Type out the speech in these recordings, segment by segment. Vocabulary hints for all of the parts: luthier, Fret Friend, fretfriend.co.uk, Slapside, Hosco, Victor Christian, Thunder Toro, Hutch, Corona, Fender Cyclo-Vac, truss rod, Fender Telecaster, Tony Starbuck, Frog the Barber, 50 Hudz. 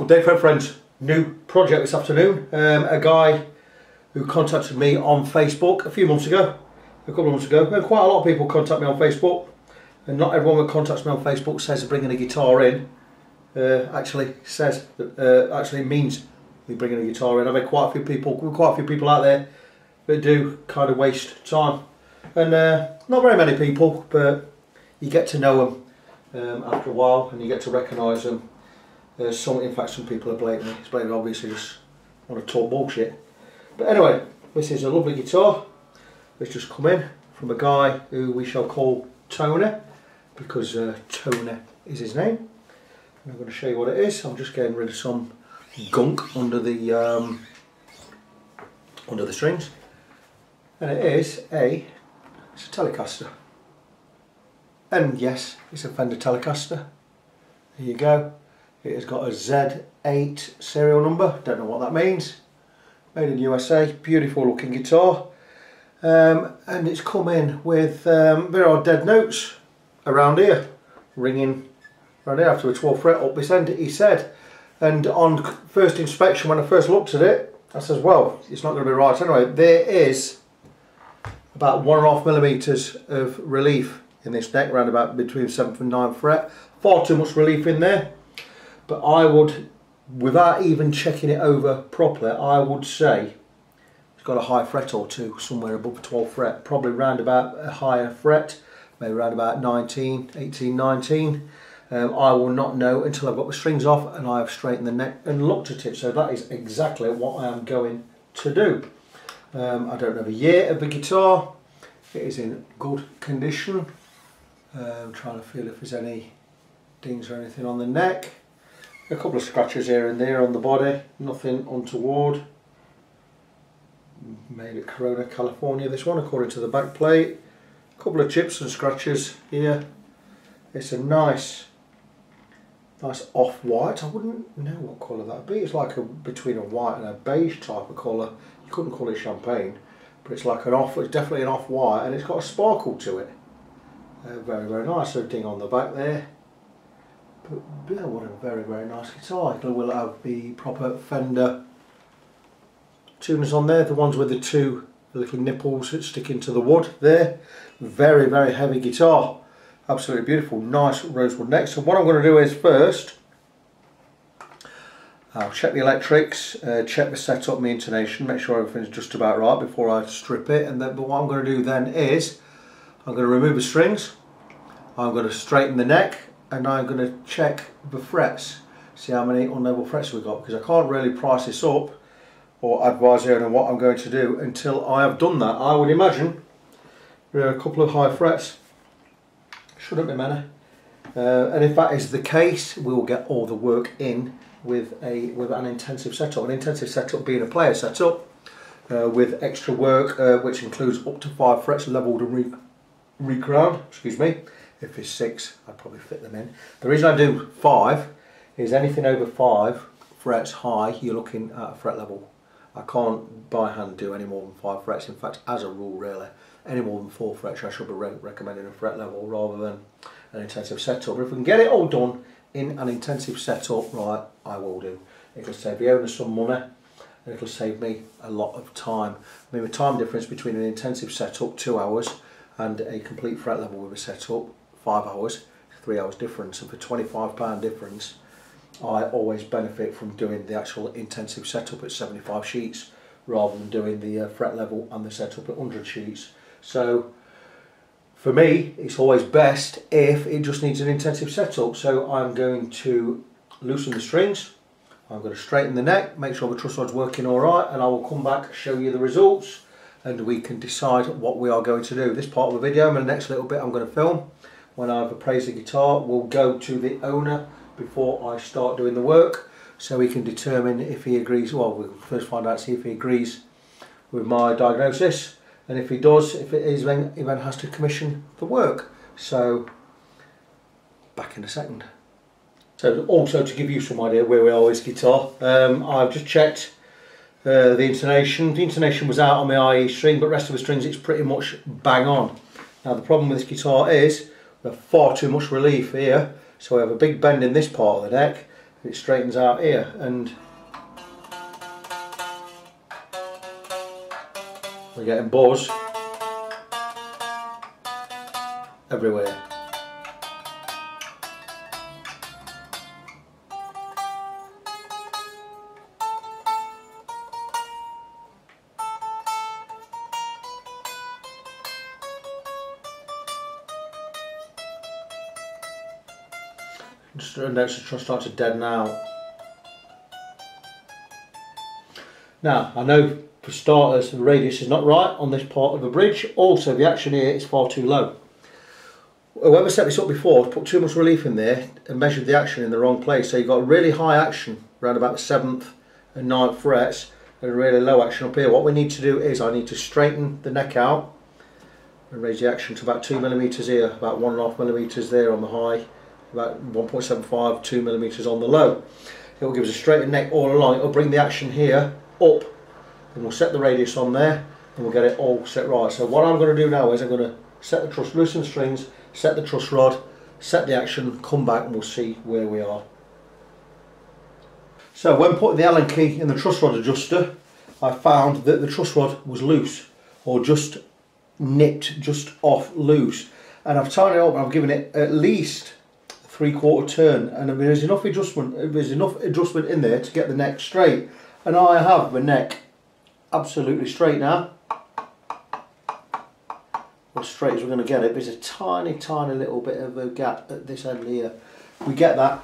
Good day, Fret Friends. New project this afternoon. A guy who contacted me on Facebook a couple of months ago. Quite a lot of people contact me on Facebook, and not everyone that contacts me on Facebook says they're bringing a guitar in. Actually means they're bringing a guitar in. I've had quite a few people out there that do kind of waste time, and not very many people, but you get to know them after a while, and you get to recognise them. In fact some people are blatantly obviously just want to talk bullshit. But anyway, this is a lovely guitar that's just come in from a guy who we shall call Tony, because Tony is his name. And I'm going to show you what it is. I'm just getting rid of some gunk under the strings. And it's a Telecaster. And yes, it's a Fender Telecaster. There you go. It has got a Z8 serial number, don't know what that means. Made in USA, beautiful looking guitar. And it's come in with, there are dead notes around here, ringing around here after a 12th fret up this end, he said. And on first inspection, when I first looked at it, I says, well, it's not going to be right anyway. There is about 1.5 millimetres of relief in this neck, round about between 7th and 9th fret. Far too much relief in there. But I would, without even checking it over properly, I would say it's got a high fret or two somewhere above the 12th fret, probably round about a higher fret, maybe round about 18, 19. I will not know until I've got the strings off and I have straightened the neck and looked at it. So that is exactly what I am going to do. I don't know the year of the guitar. It is in good condition. I'm trying to feel if there's any dings or anything on the neck. A couple of scratches here and there on the body, nothing untoward. Made at Corona, California, this one, according to the back plate. A couple of chips and scratches here. It's a nice off-white. I wouldn't know what colour that would be. It's like between a white and a beige type of colour. You couldn't call it champagne, but it's like it's definitely an off-white, and it's got a sparkle to it. Very, very nice. A ding on the back there. But yeah, what a very, very nice guitar. It will have the proper Fender tuners on there, the ones with the two little nipples that stick into the wood there. Very, very heavy guitar. Absolutely beautiful, nice rosewood neck. So what I'm going to do is first, I'll check the electrics, check the setup, my intonation, make sure everything's just about right before I strip it. But what I'm going to do then is, I'm going to remove the strings, I'm going to straighten the neck, and I'm going to check the frets, see how many unlevel frets we've got, because I can't really price this up or advise you on what I'm going to do until I have done that. I would imagine there are a couple of high frets, shouldn't be many, and if that is the case, we will get all the work in with an intensive setup. An intensive setup being a player setup with extra work, which includes up to 5 frets levelled and recrowned. Excuse me. If it's 6, I'd probably fit them in. The reason I do 5 is anything over 5 frets high, you're looking at a fret level. I can't by hand do any more than 5 frets. In fact, as a rule, really, any more than 4 frets, I should be recommending a fret level rather than an intensive setup. But if we can get it all done in an intensive setup, right, I will do. It'll save the owner some money, and it'll save me a lot of time. I mean, the time difference between an intensive setup, 2 hours, and a complete fret level with a setup, 5 hours, 3 hours difference, and for £25 difference, I always benefit from doing the actual intensive setup at 75 sheets rather than doing the fret level and the setup at 100 sheets. So for me, it's always best if it just needs an intensive setup. So I'm going to loosen the strings, I'm going to straighten the neck, make sure the truss rod's working all right, and I will come back, show you the results, and we can decide what we are going to do. This part of the video and the next little bit I'm going to film, when I've appraised the guitar, will go to the owner before I start doing the work, so we can determine if he agrees. Well, we'll first find out, see if he agrees with my diagnosis, and if he does, if it is, then he has to commission the work. So back in a second. So also to give you some idea where we are with this guitar, I've just checked the intonation. The intonation was out on the IE string, but rest of the strings it's pretty much bang on. Now the problem with this guitar is, there's far too much relief here, so we have a big bend in this part of the neck, it straightens out here, and we're getting buzz everywhere. Just an extra start to deaden out. Now, I know for starters the radius is not right on this part of the bridge, also the action here is far too low. Whoever set this up before put too much relief in there and measured the action in the wrong place, so you've got really high action around about the 7th and 9th frets and a really low action up here. What we need to do is I need to straighten the neck out and raise the action to about 2mm here, about 1.5mm there on the high, about 1.75, 2mm on the low. It will give us a straightened neck all along. It will bring the action here up, and we'll set the radius on there, and we'll get it all set right. So what I'm going to do now is I'm going to set the truss, loosen the strings, set the truss rod, set the action, come back, and we'll see where we are. So when putting the Allen key in the truss rod adjuster, I found that the truss rod was loose, or just nipped, just off loose, and I've tightened it up and I've given it at least 3/4 turn, and there's enough adjustment in there to get the neck straight, and I have the neck absolutely straight now. As straight as we're going to get it, but there's a tiny little bit of a gap at this end here. We get that,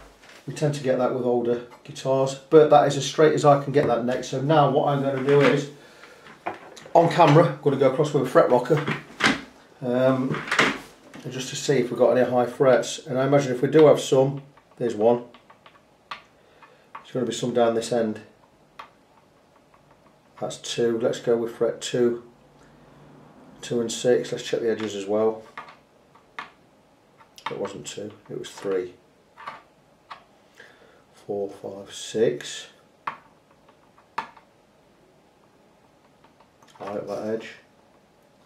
we tend to get that with older guitars, but that is as straight as I can get that neck. So now what I'm going to do is, on camera, I'm going to go across with a fret rocker, just to see if we've got any high frets, and I imagine if we do have some, there's one, there's going to be some down this end. That's 2, let's go with fret 2, 2 and 6, let's check the edges as well. It wasn't 2, it was 3, 4, 5, 6, I like that edge,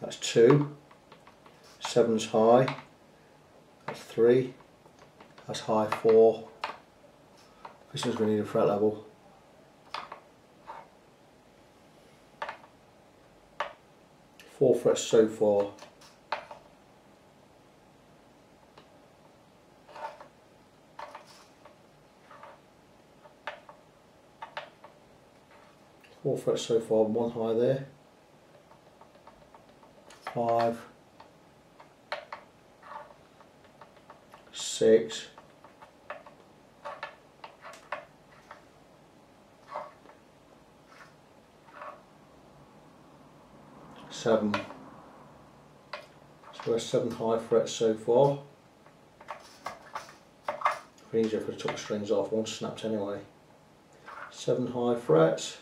that's 2, 7's high, that's 3, that's high 4, this one's going to need a fret level, four frets so far, one high there, 5, 6, seven, so there's 7 high frets so far. It'd be easier if I took the strings off, one snapped anyway. 7 high frets,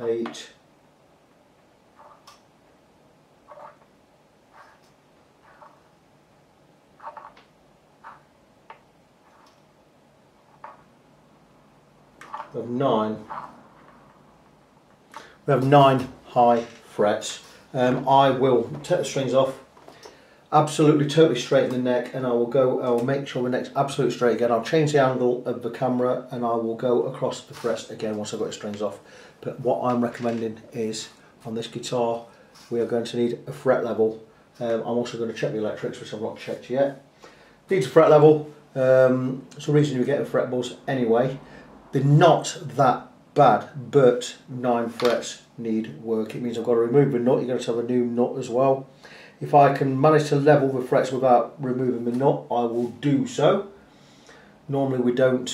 8, 9. We have 9 high frets. I will take the strings off, absolutely totally straighten the neck, and I will make sure the neck's absolutely straight again. I'll change the angle of the camera and I will go across the frets again once I've got the strings off. But what I'm recommending is on this guitar we are going to need a fret level. I'm also going to check the electrics, which I've not checked yet. Needs a fret level. It's a reason you get a fret buzz anyway. They're not that bad, but 9 frets need work. It means I've got to remove the nut. You're going to have a new nut as well. If I can manage to level the frets without removing the nut, I will do so. Normally we don't,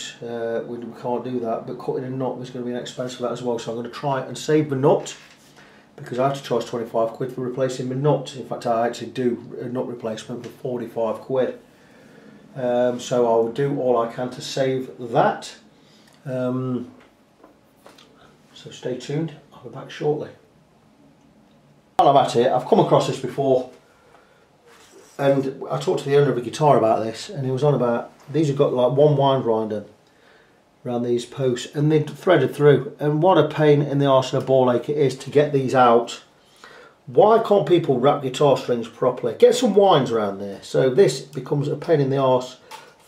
we can't do that, but cutting a nut is going to be an expense for that as well. So I'm going to try and save the nut, because I have to charge 25 quid for replacing the nut. In fact, I actually do a nut replacement for 45 quid. So I will do all I can to save that. So stay tuned, I'll be back shortly. While I'm at it, I've come across this before, and I talked to the owner of a guitar about this, and he was on about these have got like one wind grinder around these posts, and they're threaded through, and what a pain in the arse and a ball ache it is to get these out. Why can't people wrap guitar strings properly? Get some winds around there, so this becomes a pain in the arse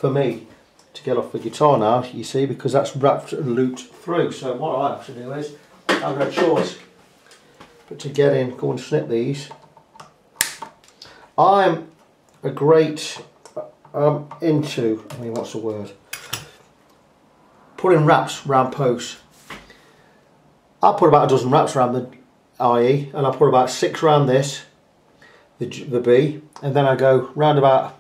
for me to get off the guitar now, you see, because that's wrapped and looped through. So what I have to do is, I've no choice but to get in, go and snip these. I'm a great into, I mean, what's the word, putting wraps round posts. I put about a dozen wraps around the IE, and I put about 6 around this, the B, and then I go round about,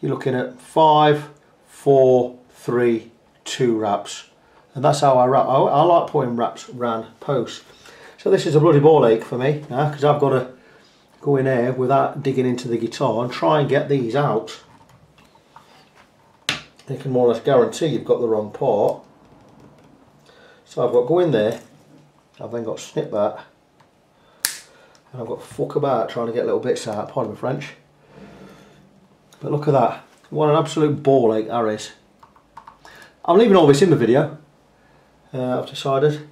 you're looking at 5, 4, 3, 2 wraps, and that's how I wrap. I like putting wraps round posts. So this is a bloody ball ache for me now, because I've got to go in here without digging into the guitar and try and get these out. You can more or less guarantee you've got the wrong part. So I've got to go in there, I've then got to snip that, and I've got to fuck about trying to get little bits out, pardon my French. But look at that, what an absolute ball ache that is. I'm leaving all this in the video, I've decided.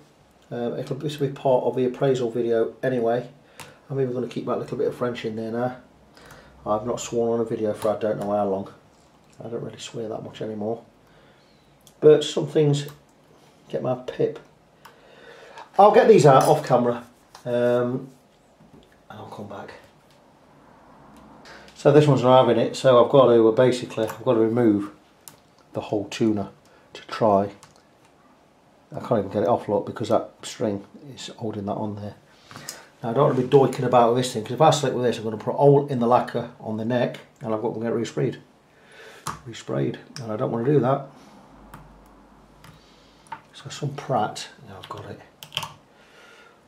This will be part of the appraisal video anyway. I'm even going to keep that little bit of French in there now. I've not sworn on a video for I don't know how long. I don't really swear that much anymore, but some things get my pip. I'll get these out off camera and I'll come back. So this one's not having it, so I've got to basically remove the whole tuner to try. I can't even get it off, look, because that string is holding that on there. Now I don't want to be doiking about with this thing, because if I slip with this I'm going to put a hole in the lacquer on the neck and I've got to get resprayed. And I don't want to do that. So some prat, now I've got it.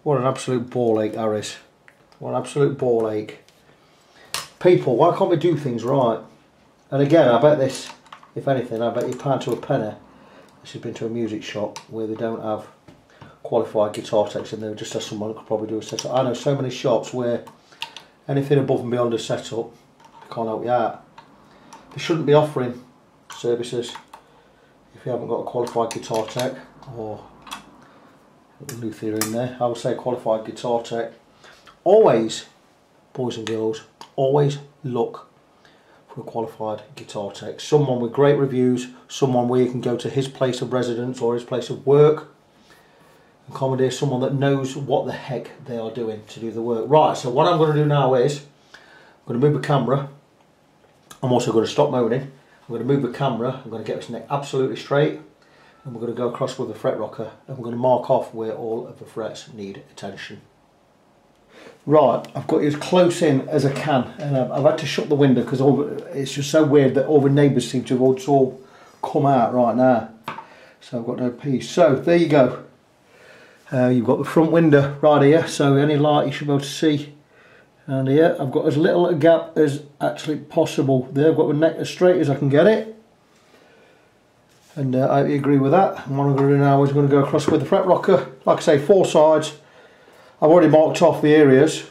What an absolute ball ache that is. What an absolute ball ache. People, why can't we do things right? And again, I bet this, if anything, I bet you pound to a penny this has been to a music shop where they don't have qualified guitar techs, and they'll just have someone who could probably do a setup. I know so many shops where anything above and beyond a setup, they can't help you out. They shouldn't be offering services if you haven't got a qualified guitar tech or luthier in there. I would say qualified guitar tech. Always, boys and girls, always look for a qualified guitar tech. Someone with great reviews, someone where you can go to his place of residence or his place of work and commandeer someone that knows what the heck they are doing to do the work. Right, so what I'm going to do now is I'm going to move the camera. I'm also going to stop moaning, I'm going to move the camera, I'm going to get this neck absolutely straight, and we're going to go across with the fret rocker and we're going to mark off where all of the frets need attention. Right, I've got you as close in as I can, and I've had to shut the window because it's just so weird that all the neighbours seem to have all come out right now. So I've got no peace. So there you go, you've got the front window right here, so any light you should be able to see. And here I've got as little a gap as actually possible. There I've got my neck as straight as I can get it, and I hope you agree with that. And what I'm going to do now is I'm going to go across with the fret rocker. Like I say, 4 sides. I've already marked off the areas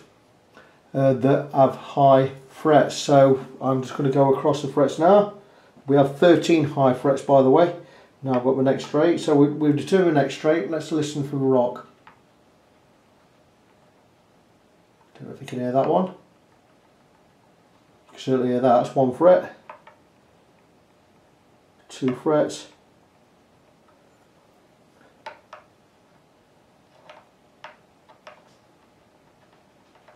that have high frets, so I'm just going to go across the frets now. We have 13 high frets, by the way. Now I've got my neck straight, so we've determined neck straight. Let's listen for the rock. I don't know if you can hear that one. You can certainly hear that. That's 1 fret, 2 frets,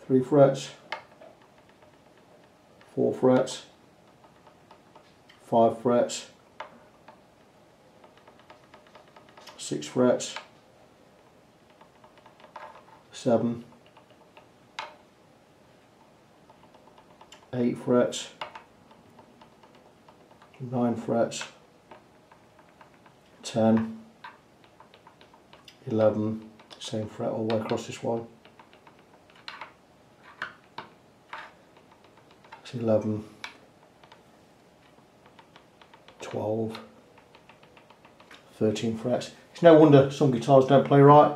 3 frets, 4 frets, 5 frets, 6 frets, 7. 8 frets, 9 frets, 10, 11, same fret all the way across this one, that's 11, 12, 13 frets. It's no wonder some guitars don't play right.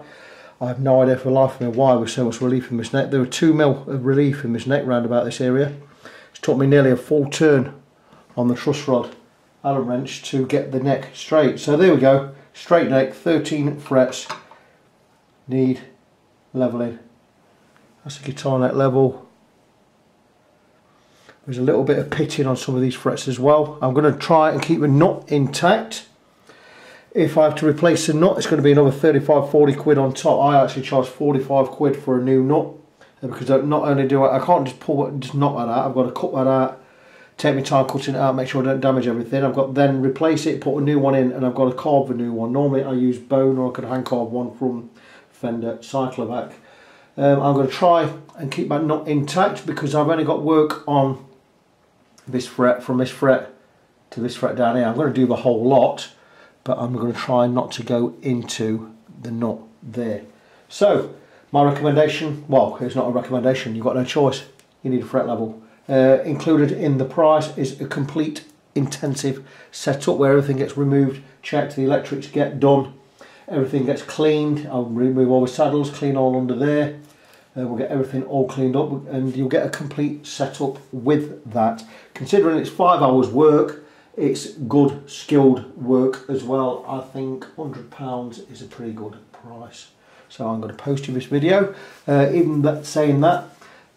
I have no idea for the life of me why there's so much relief in this neck. There were 2 mil of relief in this neck round about this area. It's took me nearly a full turn on the truss rod Allen wrench to get the neck straight. So there we go, straight neck, 13 frets need levelling. That's the guitar neck level. There's a little bit of pitting on some of these frets as well. I'm going to try and keep the nut intact. If I have to replace the nut, it's going to be another 35-40 quid on top. I actually charge 45 quid for a new nut, because not only do I can't just pull just nut that out, I've got to cut that out, take my time cutting it out, make sure I don't damage everything. I've got to then replace it, put a new one in, and I've got to carve the new one. Normally I use bone, or I could hand carve one from Fender Cyclo-Vac. I'm going to try and keep that nut intact, because I've only got work on this fret, from this fret to this fret down here. I'm going to do the whole lot, but I'm going to try not to go into the nut there. So my recommendation, well, it's not a recommendation, you've got no choice, you need a fret level. Included in the price is a complete intensive setup where everything gets removed, checked, the electrics get done, everything gets cleaned. I'll remove all the saddles, clean all under there, we'll get everything all cleaned up, and you'll get a complete setup with that. Considering it's 5 hours work, it's good skilled work as well. I think £100 is a pretty good price. So I'm going to post you this video. Even that, saying that,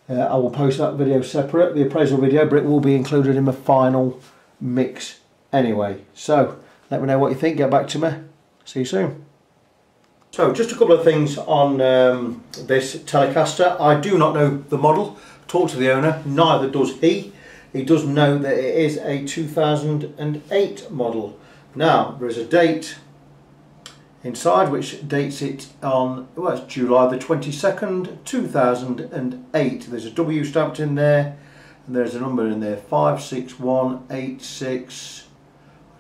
I will post that video separate. The appraisal video, but it will be included in my final mix anyway. So let me know what you think. Get back to me. See you soon. So just a couple of things on this Telecaster. I do not know the model. Talk to the owner. Neither does he. He does know that it is a 2008 model. Now, there is a date inside which dates it on, well, it's July the 22nd, 2008. There's a W stamped in there, and there's a number in there, 56186. I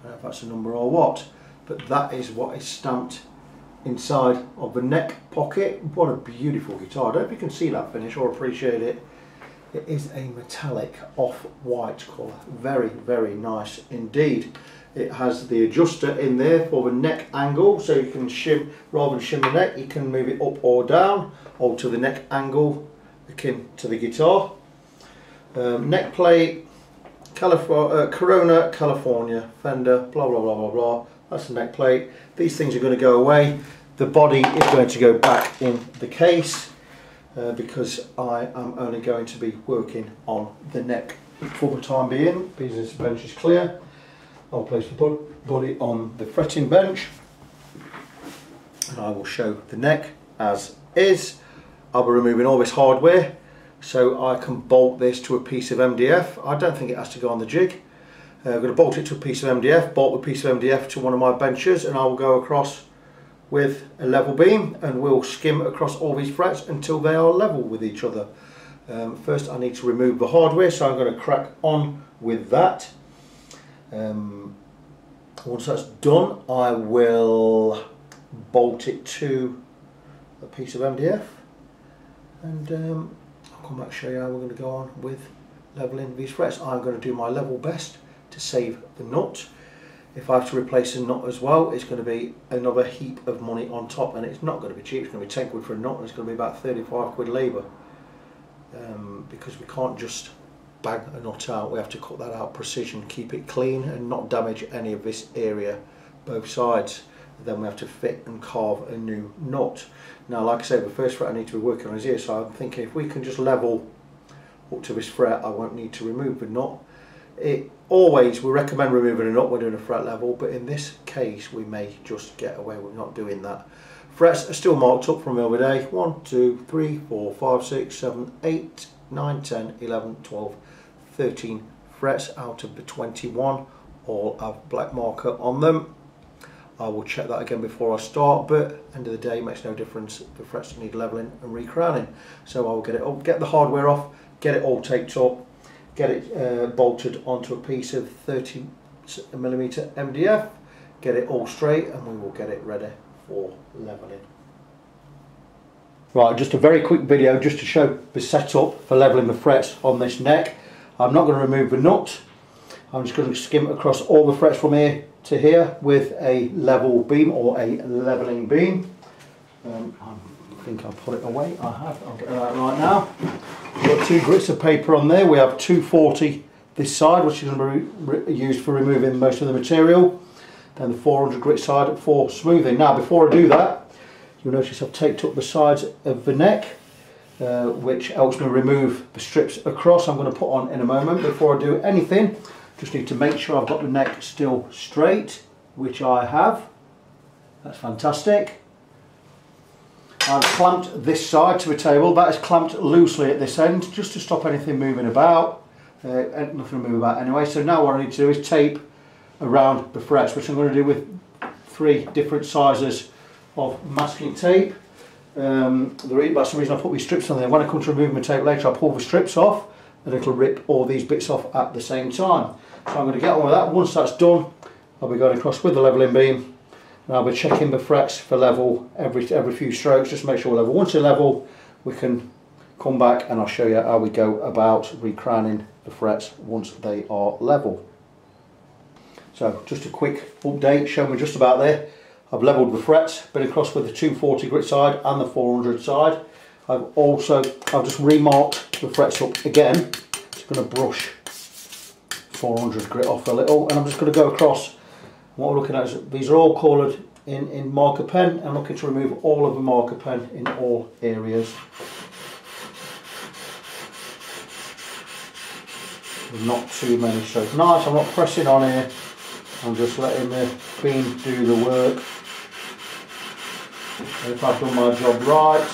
don't know if that's a number or what, but that is what is stamped inside of the neck pocket. What a beautiful guitar. I don't know if you can see that finish or appreciate it. It is a metallic off-white colour, very, very nice indeed. It has the adjuster in there for the neck angle, so you can shim, rather than shim the neck, you can move it up or down, alter the neck angle akin to the guitar. Neck plate, Corona, California, Fender, blah, blah, blah, blah, blah. That's the neck plate. These things are going to go away. The body is going to go back in the case. Because I am only going to be working on the neck for the time being. Business bench is clear. I'll place the body on the fretting bench, and I will show the neck as is. I'll be removing all this hardware so I can bolt this to a piece of MDF. I don't think it has to go on the jig. I'm going to bolt it to a piece of MDF, bolt the piece of MDF to one of my benches, and I will go across with a level beam, and we'll skim across all these frets until they are level with each other. First I need to remove the hardware, so I'm going to crack on with that. Once that's done, I will bolt it to a piece of MDF, and I'll come back and show you how we're going to go on with leveling these frets. I'm going to do my level best to save the nut. If I have to replace a nut as well, it's going to be another heap of money on top, and it's not going to be cheap. It's going to be 10 quid for a nut, and it's going to be about 35 quid labour, because we can't just bang a nut out. We have to cut that out precision, keep it clean and not damage any of this area, both sides. Then we have to fit and carve a new nut. Now, like I said, the first fret I need to be working on is here, so I'm thinking if we can just level up to this fret, I won't need to remove the nut. It always, we recommend removing a nut when doing a fret level, but in this case we may just get away with not doing that. Frets are still marked up from the other day. 1, 2, 3, 4, 5, 6, 7, 8, 9, 10, 11, 12, 13 frets out of the 21. All have black marker on them. I will check that again before I start, but end of the day it makes no difference. The frets need levelling and recrowning. So I will get it up, get the hardware off, get it all taped up, get it bolted onto a piece of 30mm MDF, get it all straight, and we will get it ready for levelling. Right, just a very quick video just to show the setup for levelling the frets on this neck. I'm not going to remove the nut. I'm just going to skim across all the frets from here to here with a level beam or a levelling beam. I think I'll put it away. I have. I'll get it out right now. We've got two grits of paper on there. We have 240 this side, which is going to be used for removing most of the material. Then the 400 grit side for smoothing. Now, before I do that, you'll notice I've taped up the sides of the neck. which helps me remove the strips across. I'm going to put on in a moment. Before I do anything, just need to make sure I've got the neck still straight, which I have. That's fantastic. I've clamped this side to a table. That is clamped loosely at this end just to stop anything moving about. Nothing to move about anyway. So now what I need to do is tape around the frets, which I'm going to do with three different sizes of masking tape. That's the reason I put these strips on there. When I come to remove my tape later, I'll pull the strips off and it'll rip all these bits off at the same time. So I'm going to get on with that. Once that's done, I'll be going across with the levelling beam and I'll be checking the frets for level every few strokes just to make sure we're level. Once they're level, we can come back and I'll show you how we go about recrowning the frets once they are level. So just a quick update showing me just about there. I've levelled the frets, been across with the 240 grit side and the 400 side. I've just remarked the frets up again. Just going to brush 400 grit off a little, and I'm just going to go across. What we're looking at is these are all coloured in marker pen, and I'm looking to remove all of the marker pen in all areas. Not too many strokes. Nice, I'm not pressing on here, I'm just letting the beam do the work. And if I've done my job right,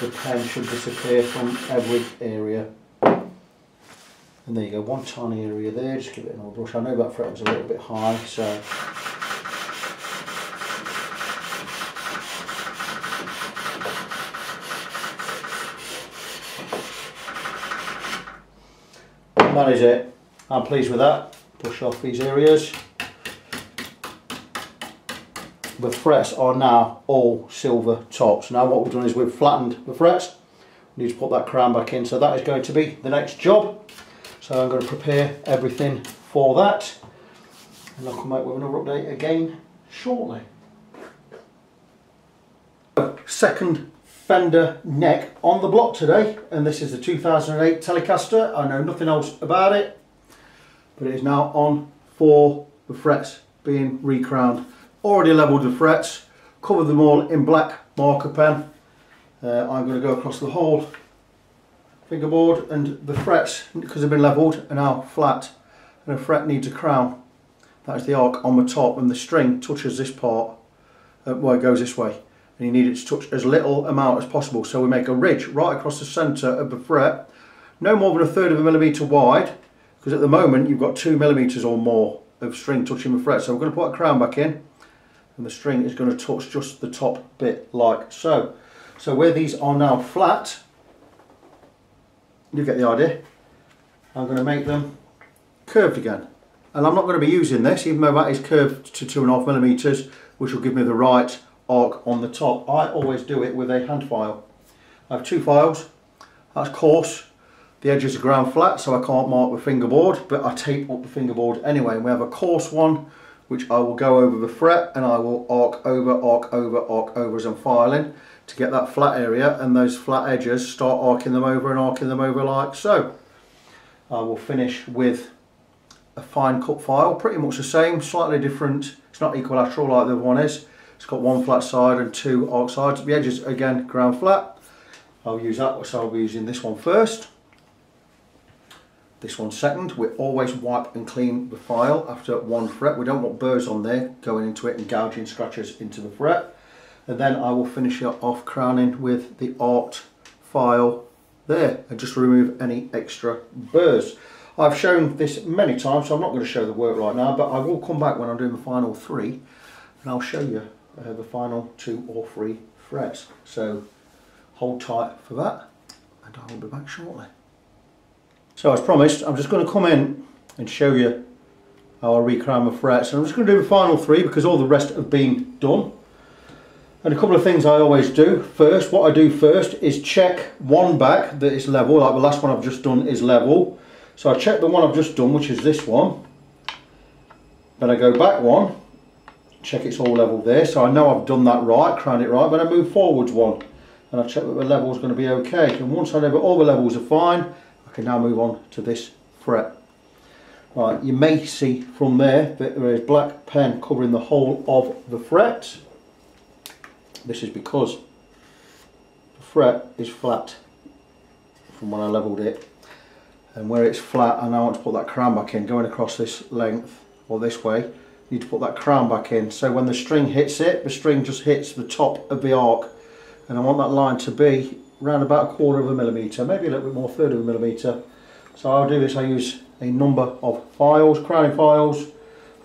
the pen should disappear from every area. And there you go, one tiny area there, just give it another brush. I know that fret was a little bit high, so. That is it. I'm pleased with that. Push off these areas. The frets are now all silver tops. Now what we've done is we've flattened the frets. We need to put that crown back in. So that is going to be the next job. So I'm going to prepare everything for that. And I'll come out with another update again shortly. Second Fender neck on the block today, and this is the 2008 Telecaster. I know nothing else about it, but it is now on for the frets being recrowned. Already levelled the frets, covered them all in black marker pen. I'm going to go across the whole fingerboard, and the frets, because they've been levelled, are now flat, and a fret needs a crown. That is the arc on the top, and the string touches this part, well, it goes this way. And you need it to touch as little amount as possible. So we make a ridge right across the centre of the fret, no more than 1/3 of a millimetre wide, because at the moment you've got 2 millimetres or more of string touching the fret. So we're going to put a crown back in, and the string is going to touch just the top bit like so. So where these are now flat, you get the idea, I'm going to make them curved again. And I'm not going to be using this, even though that is curved to 2.5 millimetres, which will give me the right arc on the top. I always do it with a hand file. I have two files, that's coarse, the edges are ground flat so I can't mark the fingerboard, but I tape up the fingerboard anyway. And we have a coarse one which I will go over the fret and I will arc over as I'm filing to get that flat area, and those flat edges start arcing them over and arcing them over like so. I will finish with a fine cut file, pretty much the same, slightly different, it's not equilateral like the other one is. It's got one flat side and two arc sides. The edges, again, ground flat. I'll use that, so I'll be using this one first. This one second. We always wipe and clean the file after one fret. We don't want burrs on there going into it and gouging scratches into the fret. And then I will finish it off crowning with the arced file there, and just remove any extra burrs. I've shown this many times, so I'm not going to show the work right now, but I will come back when I'm doing the final three, and I'll show you the final 2 or 3 frets. So hold tight for that and I will be back shortly. So as promised, I'm just going to come in and show you how I recrown the frets, and I'm just going to do the final 3 because all the rest have been done. And a couple of things I always do first. What I do first is check one back that it's level, like the last one I've just done is level. So I check the one I've just done, which is this one, then I go back one, check it's all level there, so I know I've done that right, crowned it right. But I move forwards one and I check that the level is going to be okay, and once I know that all the levels are fine, I can now move on to this fret. Right, you may see from there that there is black pen covering the whole of the fret. This is because the fret is flat from when I leveled it, and where it's flat and I want to put that crown back in, going across this length or this way, you need to put that crown back in, so when the string hits it, the string just hits the top of the arc, and I want that line to be around about 1/4 of a millimetre, maybe a little bit more, 1/3 of a millimetre. So I'll do this, I use a number of files, crowning files.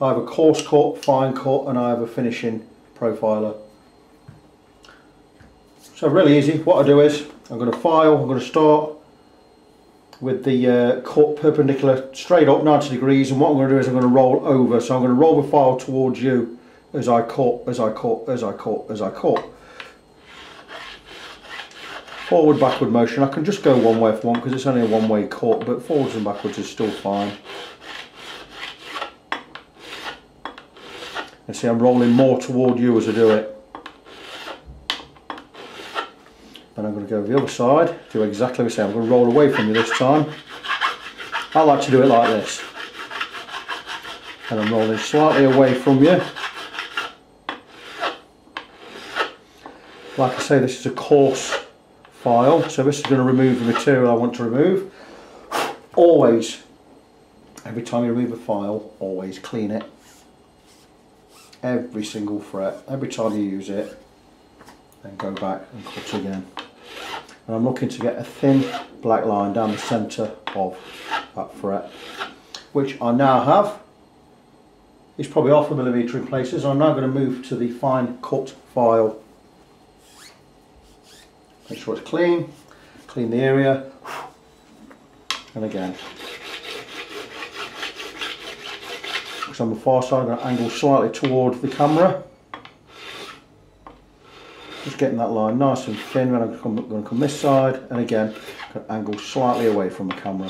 I have a coarse cut, fine cut, and I have a finishing profiler. So really easy. What I do is I'm going to file, I'm going to start with the cut perpendicular straight up 90 degrees, and what I'm going to do is I'm going to roll over. So I'm going to roll the file towards you as I cut, as I cut, as I cut, as I cut. Forward, backward motion. I can just go one way if I want because it's only a one-way cut, but forwards and backwards is still fine. And see, I'm rolling more toward you as I do it. Then I'm going to go to the other side, do exactly the same. I'm going to roll away from you this time. I like to do it like this. And I'm rolling slightly away from you. Like I say, this is a coarse file, so this is going to remove the material I want to remove. Always, every time you remove a file, always clean it. Every single fret, every time you use it, then go back and cut again. And I'm looking to get a thin black line down the centre of that fret, which I now have. It's probably 1/2 millimetre in places. I'm now going to move to the fine cut file. Make sure it's clean, clean the area, and again. Because on the far side, I'm going to angle slightly toward the camera. Just getting that line nice and thin. Then I'm going to come this side, and again, I'm going to angle slightly away from the camera.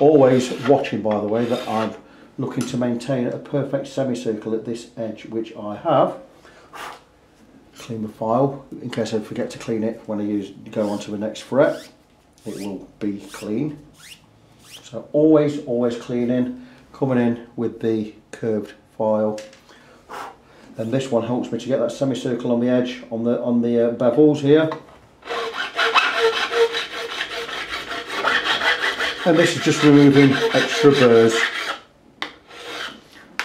Always watching, by the way, that I'm looking to maintain a perfect semicircle at this edge, which I have. Clean the file in case I forget to clean it when I go on to the next fret. It will be clean. So always cleaning. Coming in with the curved file, and this one helps me to get that semicircle on the edge, on the bevels here. And this is just removing extra burrs.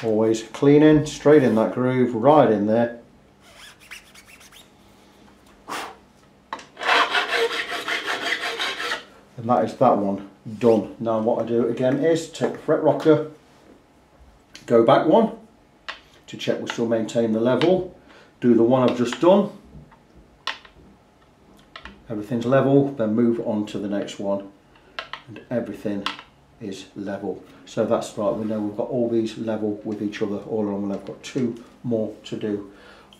Always cleaning, straight in that groove, right in there. And that is that one done. Now what I do again is take the fret rocker. Go back one to check we still maintain the level, do the one I've just done, everything's level, then move on to the next one and everything is level. So that's right, we know we've got all these level with each other all along, and I've got two more to do.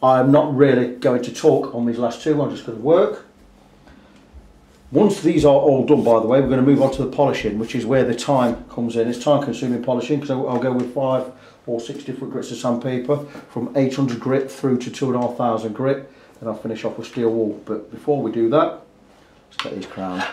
I'm not really going to talk on these last two, I'm just going to work. Once these are all done, by the way, we're going to move on to the polishing, which is where the time comes in. It's time consuming polishing, because I'll go with 5 or 6 different grits of sandpaper, from 800 grit through to 2,500 grit, and I'll finish off with steel wool. But before we do that, let's get these crowned.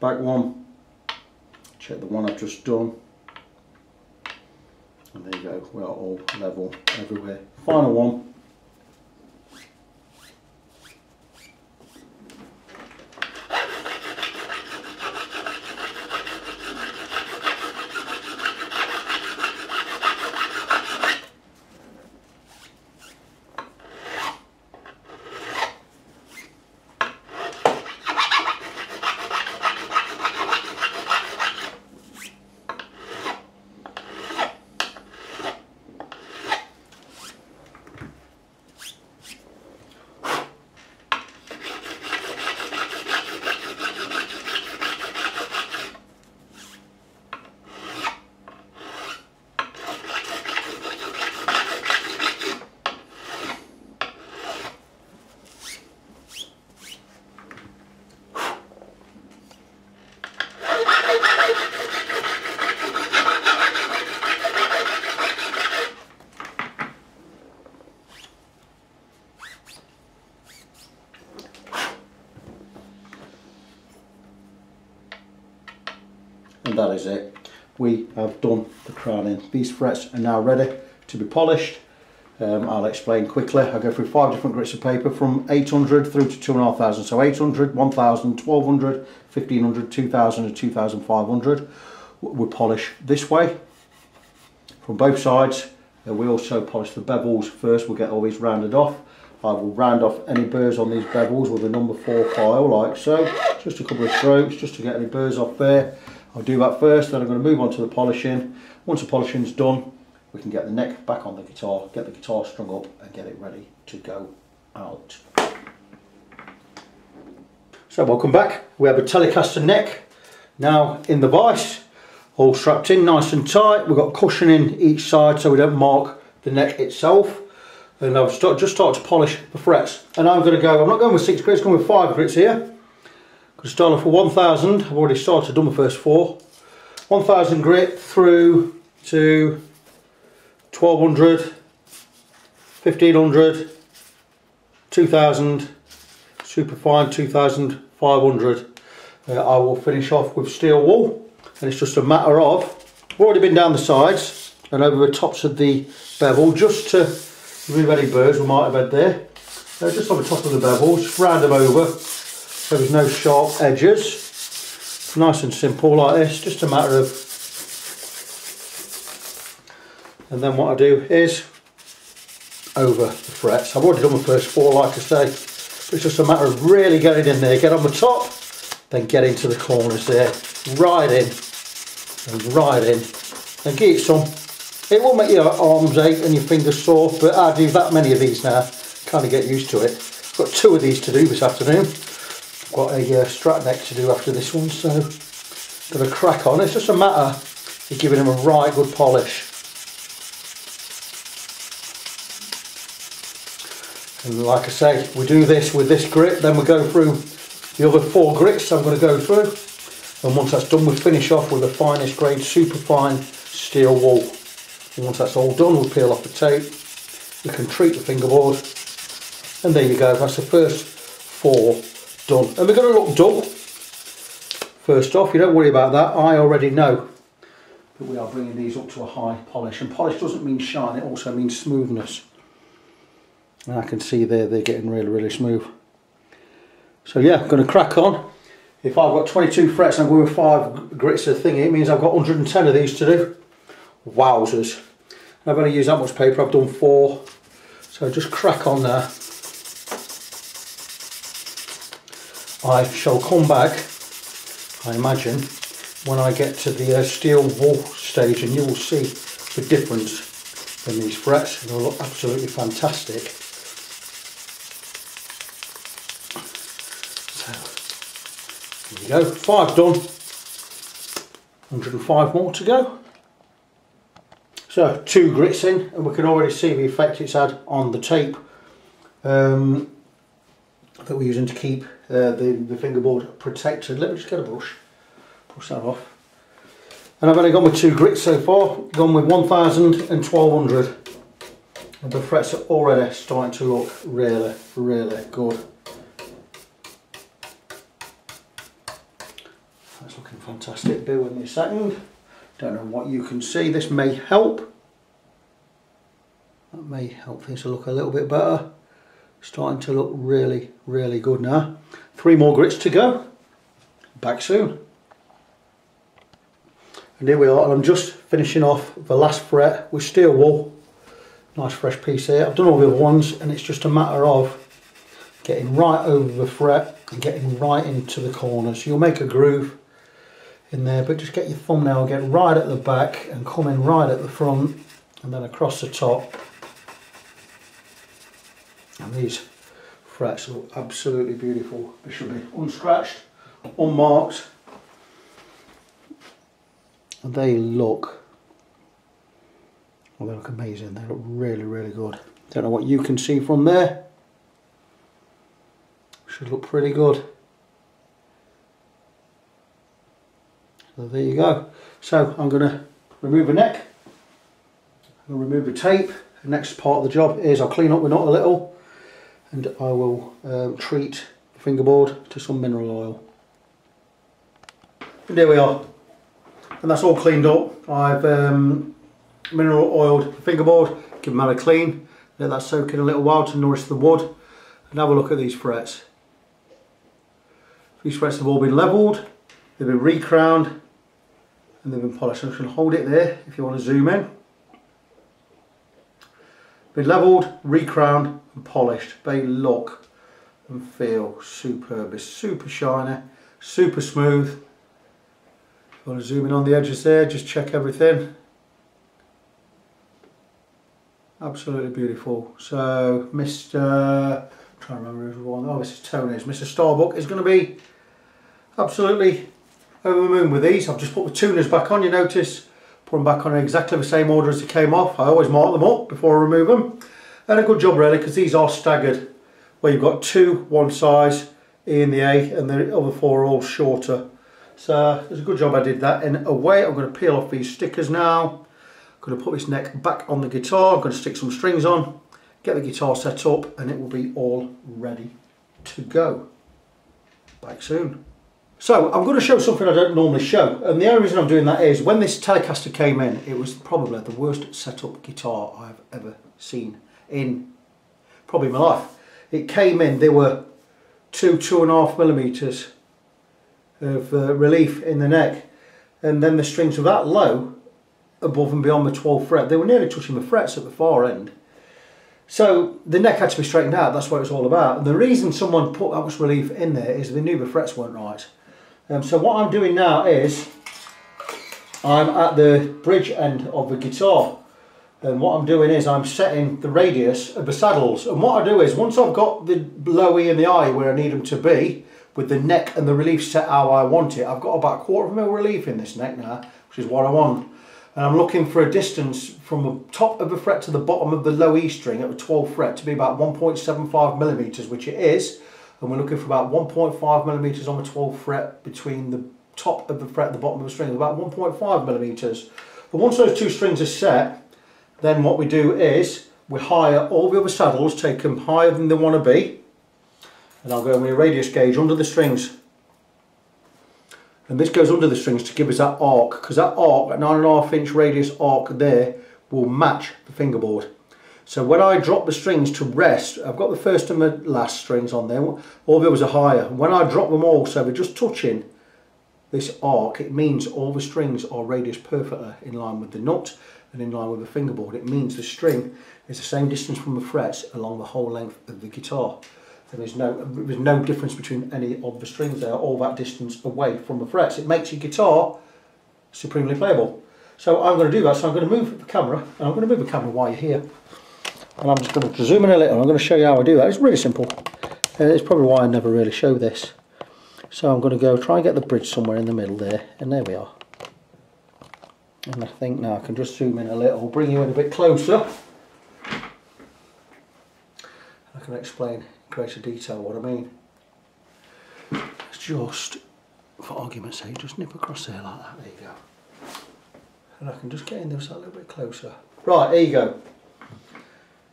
Back one, check the one I've just done, and there you go, we are all level everywhere. Final one, that is it. We have done the crowning. These frets are now ready to be polished. I'll explain quickly. I'll go through 5 different grits of paper from 800 through to 2,500. So 800, 1,000, 1,200, 1,500, 2,000 and 2,500. We polish this way from both sides. We also polish the bevels first. We'll get all these rounded off. I will round off any burrs on these bevels with a number 4 file, like so. Just a couple of strokes just to get any burrs off there. I'll do that first, then I'm going to move on to the polishing. Once the polishing's done, we can get the neck back on the guitar, get the guitar strung up and get it ready to go out. So welcome back. We have a Telecaster neck now in the vise, all strapped in nice and tight. We've got cushioning each side so we don't mark the neck itself. And I've just started to polish the frets. And I'm going to go, I'm not going with 6 grits, I'm going with 5 grits here. I'm going to start off with 1,000, I've already started, done the first 4. 1,000 grit through to 1,200, 1,500, 2,000, superfine 2,500. I will finish off with steel wool, and it's just a matter of, I've already been down the sides and over the tops of the bevel just to remove any burrs we might have had there. Just on the top of the bevels, just round them over so there's no sharp edges. It's nice and simple like this, just a matter of. And then what I do is over the frets. I've already done the first 4, like I say. It's just a matter of really getting in there. Get on the top, then get into the corners there. Right in, and get some. It will make your arms ache and your fingers sore, but I do that many of these now. Kind of get used to it. I've got 2 of these to do this afternoon. I've got a strap neck to do after this one, so got a crack on. It's just a matter of giving them a right good polish. And like I say, we do this with this grit, then we go through the other 4 grits I'm going to go through. And once that's done, we finish off with the finest grade, super fine steel wool. And once that's all done, we'll peel off the tape. We can treat the fingerboard. And there you go, that's the first 4 done. And they're going to look dull. First off, you don't worry about that, I already know. But we are bringing these up to a high polish. And polish doesn't mean shine, it also means smoothness. And I can see there they're getting really, really smooth. So yeah, I'm going to crack on. If I've got 22 frets and I'm going with 5 grits of thingy, it means I've got 110 of these to do. Wowzers. And I've only used that much paper, I've done 4. So just crack on there. I shall come back, I imagine, when I get to the steel wool stage, and you will see the difference in these frets. They'll look absolutely fantastic. There you go, 5 done, 105 more to go. So 2 grits in, and we can already see the effect it's had on the tape that we're using to keep the fingerboard protected. Let me just get a brush, brush that off. And I've only gone with 2 grits so far, gone with 1,000 and 1,200. And the frets are already starting to look really, really good. That's looking fantastic. Bear with me a second. Don't know what you can see. This may help. That may help things to look a little bit better. Starting to look really, really good now. 3 more grits to go. Back soon. And here we are. And I'm just finishing off the last fret with steel wool. Nice fresh piece here. I've done all the other ones, and it's just a matter of getting right over the fret and getting right into the corners. You'll make a groove in there, but just get your thumbnail, get right at the back and come in right at the front and then across the top. And these frets look absolutely beautiful. They should be unscratched, unmarked, and they look, well, they look amazing. They look really, really good. Don't know what you can see from there. Should look pretty good. So there you go. So I'm going to remove the neck, I'm going to remove the tape. The next part of the job is I'll clean up the knot a little, and I will treat the fingerboard to some mineral oil. And there we are. and that's all cleaned up. I've mineral oiled the fingerboard, give them a clean, let that soak in a little while to nourish the wood, and have a look at these frets. These frets have all been levelled, they've been recrowned, and they've been polished. I'm just going to hold it there if you want to zoom in. Been levelled, recrowned and polished. They look and feel superb. It's super shiny, super smooth. If you want to zoom in on the edges there, just check everything. Absolutely beautiful. So Mr. I'm trying to remember who one. Oh, this is Tony's. Mr. Starbuck is going to be absolutely over the moon with these. I've just put the tuners back on. You notice, put them back on in exactly the same order as they came off. I always mark them up before I remove them, and a good job really, because these are staggered, where you've got two one size, E and the A, and the other four are all shorter. So it's a good job I did that. In a way, I'm going to peel off these stickers now. I'm going to put this neck back on the guitar. I'm going to stick some strings on, get the guitar set up, and it will be all ready to go. Back soon. So I'm going to show something I don't normally show, and the only reason I'm doing that is when this Telecaster came in, it was probably the worst setup guitar I've ever seen in probably my life. It came in, there were 2.5 millimeters of relief in the neck, and then the strings were that low above and beyond the 12th fret. They were nearly touching the frets at the far end. So the neck had to be straightened out, that's what it was all about. And the reason someone put that much relief in there is they knew the frets weren't right. So what I'm doing now is I'm at the bridge end of the guitar, and what I'm doing is I'm setting the radius of the saddles. And what I do is, once I've got the low E and the I where I need them to be, with the neck and the relief set how I want it, I've got about a quarter of a mil relief in this neck now, which is what I want. And I'm looking for a distance from the top of the fret to the bottom of the low E string at the 12th fret to be about 1.75 millimeters, which it is. And we're looking for about 1.5 millimeters on the 12th fret between the top of the fret and the bottom of the string, about 1.5 millimeters. But once those two strings are set, then what we do is we hire all the other saddles, take them higher than they want to be, and I'll go with a radius gauge under the strings. And this goes under the strings to give us that arc, because that arc, that 9.5 inch radius arc there, will match the fingerboard. So when I drop the strings to rest, I've got the first and the last strings on there, all the others are higher. When I drop them all, so they're just touching this arc, it means all the strings are radius perfectly in line with the nut and in line with the fingerboard. It means the string is the same distance from the frets along the whole length of the guitar. And there's no difference between any of the strings. They are all that distance away from the frets. It makes your guitar supremely playable. So I'm going to do that. So I'm going to move the camera, and I'm going to move the camera while you're here. And I'm just going to zoom in a little, and I'm going to show you how I do that. It's really simple. It's probably why I never really show this. So I'm going to go try and get the bridge somewhere in the middle there, and there we are. And I think now I can just zoom in a little, bring you in a bit closer. I can explain in greater detail what I mean. It's just, for argument's sake, just nip across there like that. There you go. And I can just get in there a little bit closer. Right, there you go.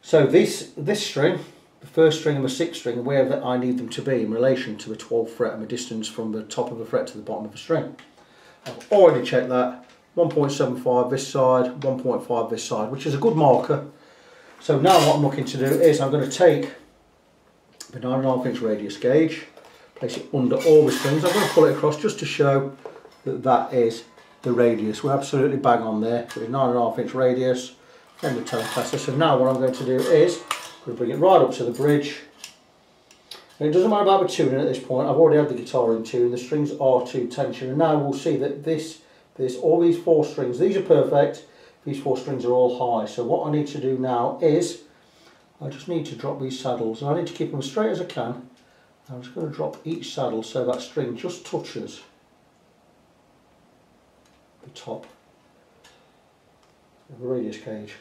So this string, the first string and the sixth string, where I need them to be in relation to the 12th fret and the distance from the top of the fret to the bottom of the string. I've already checked that. 1.75 this side, 1.5 this side, which is a good marker. So now what I'm looking to do is I'm going to take the 9.5 inch radius gauge, place it under all the strings. I'm going to pull it across just to show that that is the radius. We're absolutely bang on there with 9.5 inch radius and the Telecaster. So now what I'm going to do is I'm going to bring it right up to the bridge. And it doesn't matter about the tuning at this point. I've already had the guitar in tune. The strings are to tension, and now we'll see that this all these four strings. These are perfect. These four strings are all high. So what I need to do now is I just need to drop these saddles, and I need to keep them straight as I can. I'm just going to drop each saddle so that string just touches the top of the radius gauge.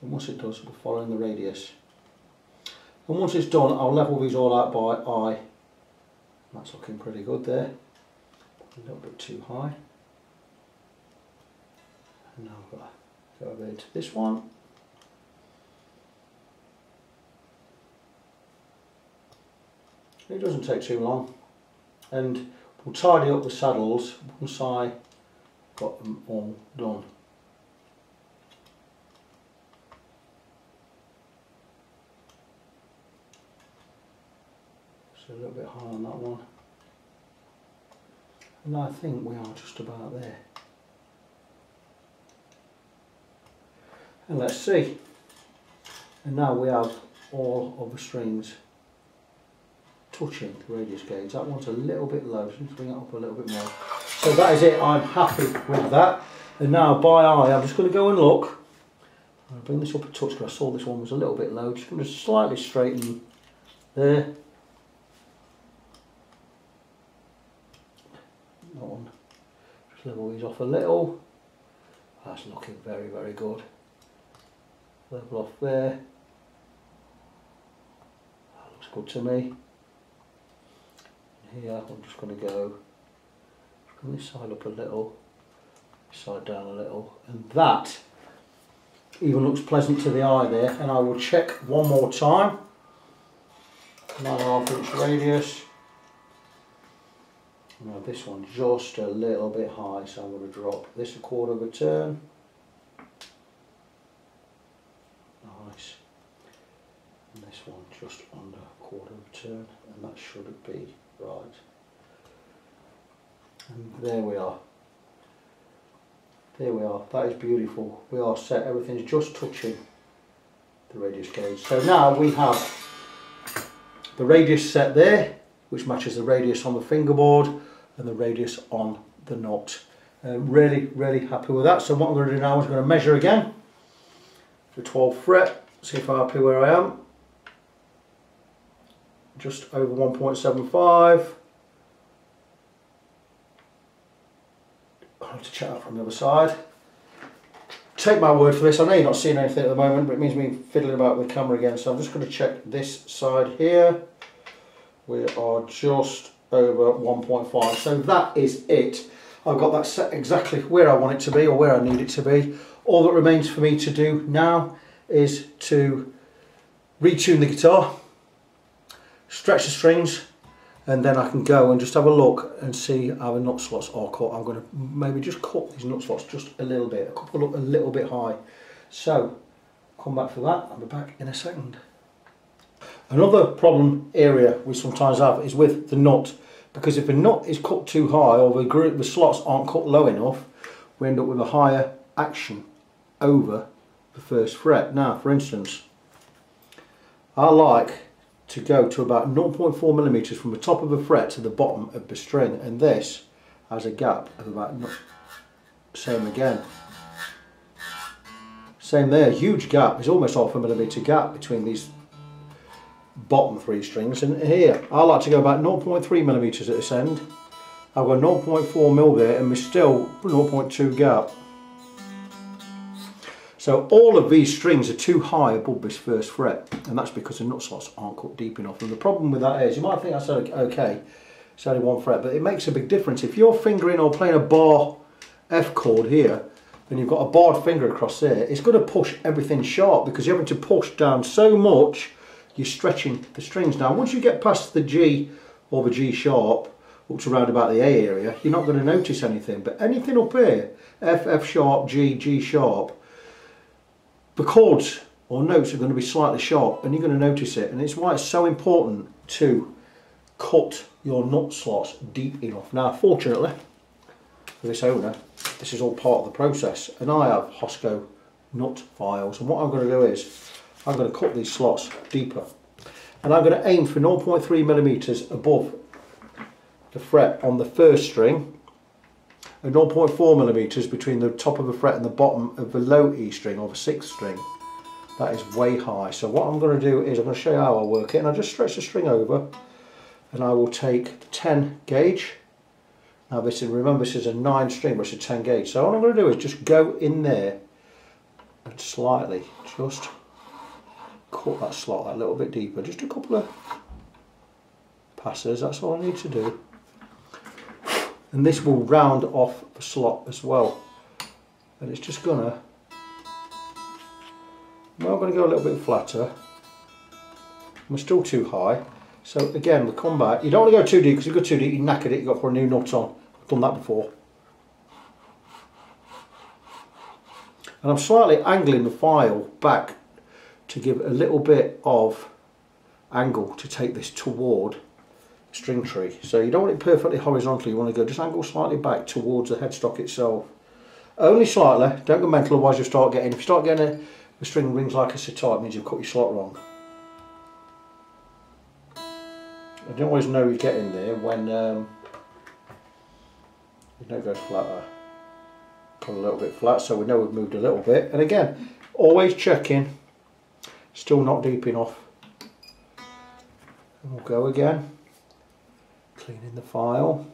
And once it does, we're following the radius. And once it's done, I'll level these all out by eye. That's looking pretty good there. A little bit too high. And now I've got to go over into this one. It doesn't take too long, and We'll tidy up the saddles once I got them all done. So a little bit high on that one. And I think we are just about there. And let's see. And now we have all of the strings touching the radius gauge. That one's a little bit low, so let's bring it up a little bit more. So that is it, I'm happy with that. And now by eye, I'm just going to go and look. I'll bring this up a touch because I saw this one was a little bit low. Just going to slightly straighten there. That one, just level these off a little. That's looking very, very good. Level off there. That looks good to me. Here I'm just going to go, bring this side up a little, this side down a little, and that even looks pleasant to the eye there. And I will check one more time. 9.5 inch radius. Now this one's just a little bit high, so I'm going to drop this a quarter of a turn. Nice. And this one just under a quarter of a turn, and that should be right. And there we are. There we are. That is beautiful. We are set. Everything's just touching the radius gauge. So now we have the radius set there, which matches the radius on the fingerboard and the radius on the nut. Really, really happy with that. So what I'm going to do now is I'm going to measure again the 12th fret, see if I'm happy where I am. Just over 1.75. I'll have to check out from the other side. Take my word for this, I know you're not seeing anything at the moment, but it means me fiddling about with the camera again. So I'm just going to check this side here. We are just over 1.5. So that is it. I've got that set exactly where I want it to be, or where I need it to be. All that remains for me to do now is to retune the guitar, stretch the strings, and then I can go and just have a look and see how the nut slots are cut. I'm going to maybe just cut these nut slots just a little bit, a couple up a little bit high. So come back for that, I'll be back in a second. Another problem area we sometimes have is with the nut, because if the nut is cut too high or the slots aren't cut low enough, we end up with a higher action over the first fret. Now for instance, I like to go to about 0.4 millimeters from the top of the fret to the bottom of the string, and this has a gap of about, same again, same there, huge gap. There's almost half a millimeter gap between these bottom three strings. And here I like to go about 0.3 millimeters at this end. I've got 0.4 mil there and we're still 0.2 gap. So all of these strings are too high above this first fret, and that's because the nut slots aren't cut deep enough. And the problem with that is, you might think I said okay, it's only one fret, but it makes a big difference. If you're fingering or playing a bar F chord here, and you've got a barred finger across there, it's going to push everything sharp because you're having to push down so much, you're stretching the strings. Now once you get past the G or the G sharp, up to round about the A area, you're not going to notice anything. But anything up here, F, F sharp, G, G sharp, the chords or notes are going to be slightly sharp and you're going to notice it, and it's why it's so important to cut your nut slots deep enough. Now fortunately for this owner, this is all part of the process, and I have Hosco nut files, and what I'm going to do is I'm going to cut these slots deeper, and I'm going to aim for 0.3 millimeters above the fret on the first string, and 0.4 millimeters between the top of the fret and the bottom of the low E string or the sixth string. That is way high. So what I'm going to do is I'm going to show you how I work it, and I just stretch the string over, and I will take the 10 gauge. Now this is, remember this is a 9 string but it's a 10 gauge. So what I'm going to do is just go in there and slightly just cut that slot that little bit deeper, just a couple of passes, that's all I need to do. And this will round off the slot as well. And it's just gonna, now I'm gonna go a little bit flatter. I'm still too high, So again, we come back. You don't want to go too deep, because if you go too deep, you knackered it, you've got to put a new nut on. I've done that before. And I'm slightly angling the file back to give a little bit of angle to take this toward string tree. So you don't want it perfectly horizontal, you want to go just angle slightly back towards the headstock itself. Only slightly, don't go mental, otherwise you'll start getting, if you start getting a string rings like a sitar, it means you've cut your slot wrong. I don't always know you get in there when you know it goes flatter. Cut a little bit flat, so we know we've moved a little bit. And again, always checking, still not deep enough. And we'll go again, cleaning the file.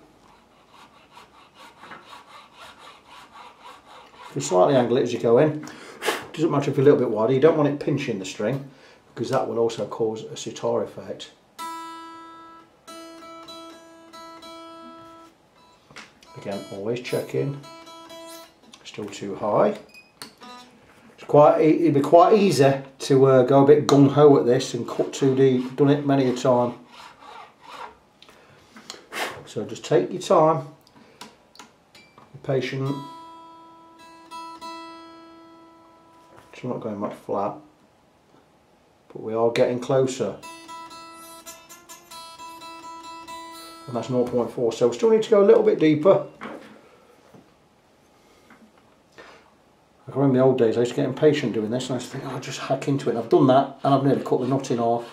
You can slightly angle it as you go in. Doesn't matter if you're a little bit wider, you don't want it pinching the string, because that will also cause a sitar effect. Again, always check in. Still too high. It's quite, it'd be quite easy to go a bit gung-ho at this and cut too deep. Done it many a time. So just take your time, be patient. It's not going much flat, but we are getting closer. And that's 0.4, so we still need to go a little bit deeper. I remember in the old days I used to get impatient doing this and I used to think, oh, I'll just hack into it. And I've done that and I've nearly cut the nut in half.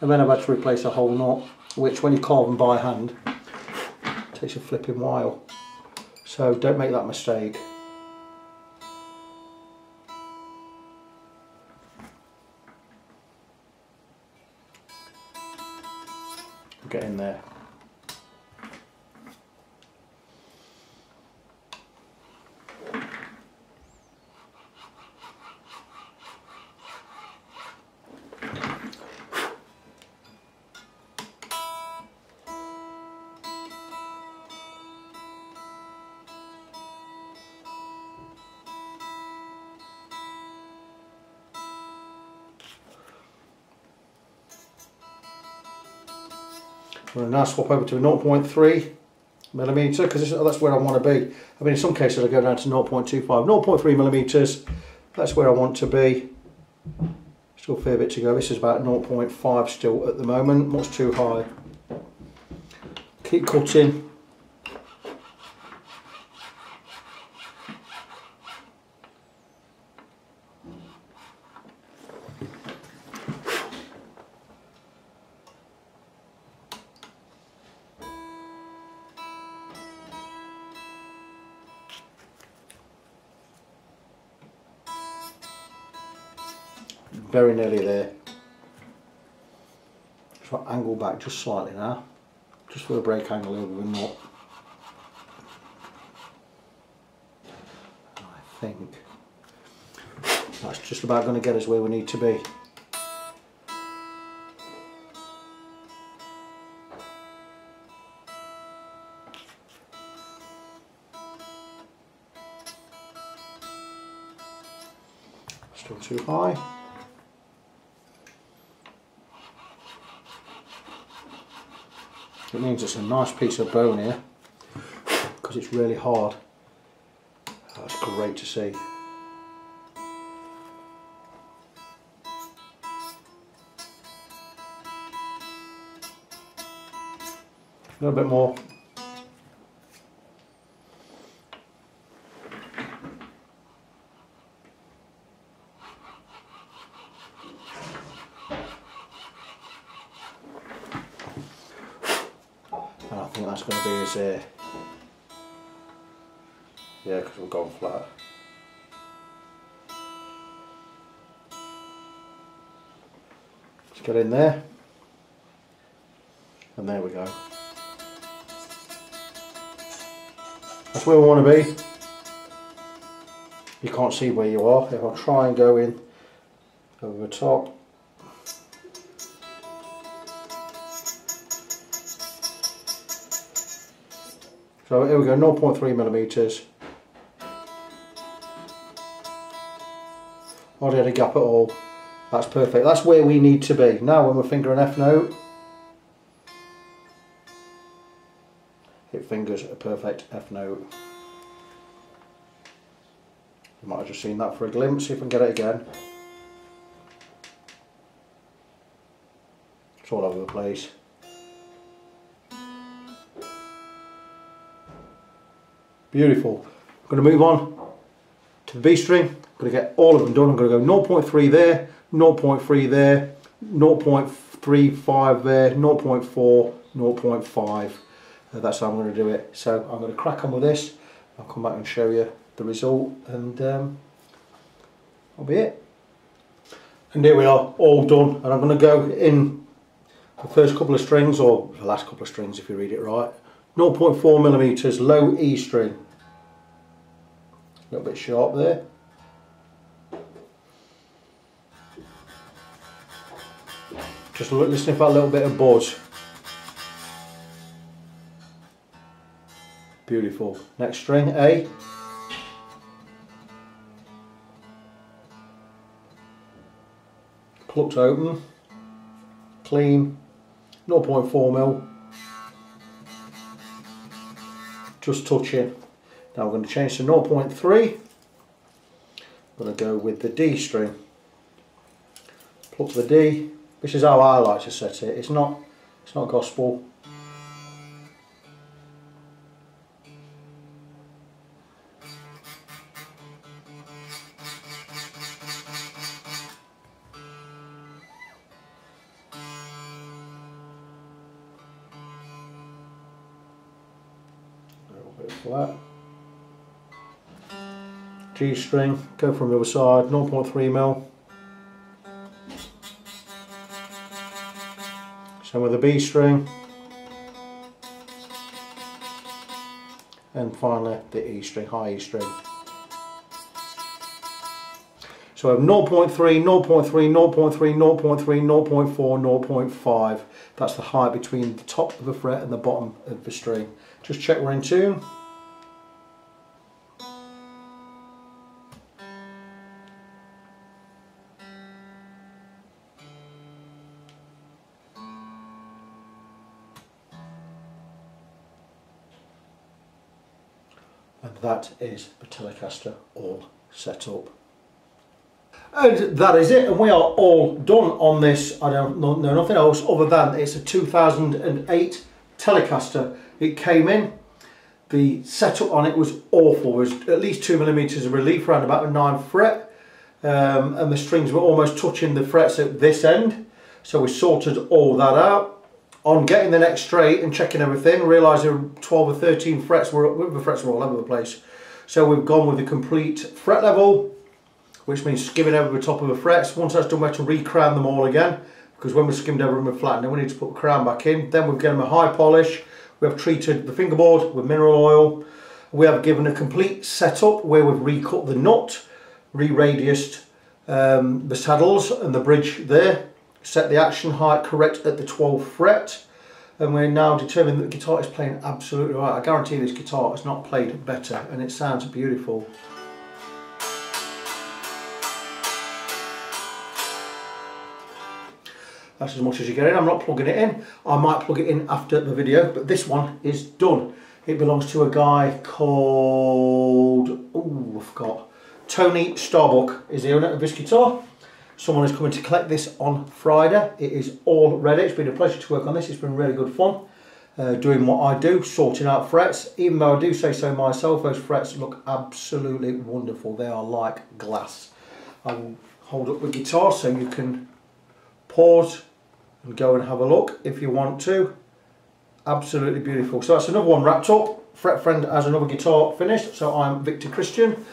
And then I've had to replace a whole nut, which when you carve them by hand, takes a flipping while. So don't make that mistake. Get in there. We're going to now swap over to 0.3 mm, because that's where I want to be. I mean, in some cases I go down to 0.25, 0.3 mm, that's where I want to be. Still a fair bit to go. This is about 0.5 still at the moment, much too high. Keep cutting. Very nearly there. Just want to angle back just slightly now, just for the brake angle a little bit more. I think that's just about going to get us where we need to be. Still too high. It means it's a nice piece of bone here, because it's really hard. That's great to see. A little bit more. That's going to be his ear. Yeah, because we've gone flat. Let's get in there. And there we go. That's where we want to be. You can't see where you are. If I try and go in over the top, so here we go, 0.3 mm. Hardly had a gap at all. That's perfect. That's where we need to be. Now when we're fingering F note, fingers a perfect F note. You might have just seen that for a glimpse, see if we can get it again. It's all over the place. Beautiful. I'm going to move on to the B string. I'm going to get all of them done. I'm going to go 0.3 there, 0.3 there, 0.35 there, 0.4, 0.5. That's how I'm going to do it. So I'm going to crack on with this. I'll come back and show you the result, and that'll be it. And here we are, all done. And I'm going to go in the first couple of strings, or the last couple of strings if you read it right. 0.4 millimeters, low E string. A little bit sharp there. Just listen for that little bit of buzz. Beautiful. Next string, A. Plucked open, clean, 0.4 mil. Just touching. Now we're going to change to 0.3. I'm going to go with the D string. Pluck the D. This is how I like to set it. It's not gospel. Flat. G string, go from the other side, 0.3 mil. Same with the B string. And finally the E string, high E string. So I have 0.3, 0.3, 0.3, 0.3, 0.3, 0.4, 0.5. That's the height between the top of the fret and the bottom of the string. Just check we're in tune. And that is the Telecaster all set up. And that is it, and we are all done on this. I don't know nothing else other than it's a 2008 Telecaster. It came in, the setup on it was awful. There was at least 2 millimeters of relief around about the 9th fret, and the strings were almost touching the frets at this end. So we sorted all that out. On getting the neck straight and checking everything, realised 12 or 13 frets were, the frets were all over the place. So we've gone with the complete fret level, which means skimming over the top of the frets. Once that's done, we have to re-crown them all again, because when we skimmed over them and flattened them, we need to put the crown back in. Then we've given them a high polish. We have treated the fingerboard with mineral oil. We have given a complete setup where we've recut the nut, re-radiused the saddles and the bridge there. Set the action height correct at the 12th fret, and we're now determined that the guitar is playing absolutely right. I guarantee this guitar has not played better, and it sounds beautiful. That's as much as you get in. I'm not plugging it in. I might plug it in after the video, but this one is done. It belongs to a guy called, oh, I forgot, Tony Starbuck is the owner of this guitar. Someone is coming to collect this on Friday. It is all ready. It's been a pleasure to work on this. It's been really good fun doing what I do, sorting out frets. Even though I do say so myself, those frets look absolutely wonderful. They are like glass. I will hold up the guitar so you can pause and go and have a look if you want to. Absolutely beautiful. So that's another one wrapped up. Fret Friend has another guitar finished. So I'm Victor Christian.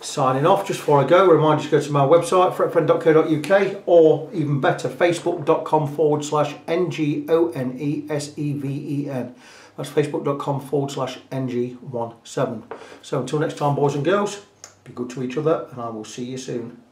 Signing off. Just before I go, a reminder to go to my website, fretfriend.co.uk, or even better, facebook.com/NGONESEVEN. That's facebook.com/NG17. So until next time, boys and girls, be good to each other, and I will see you soon.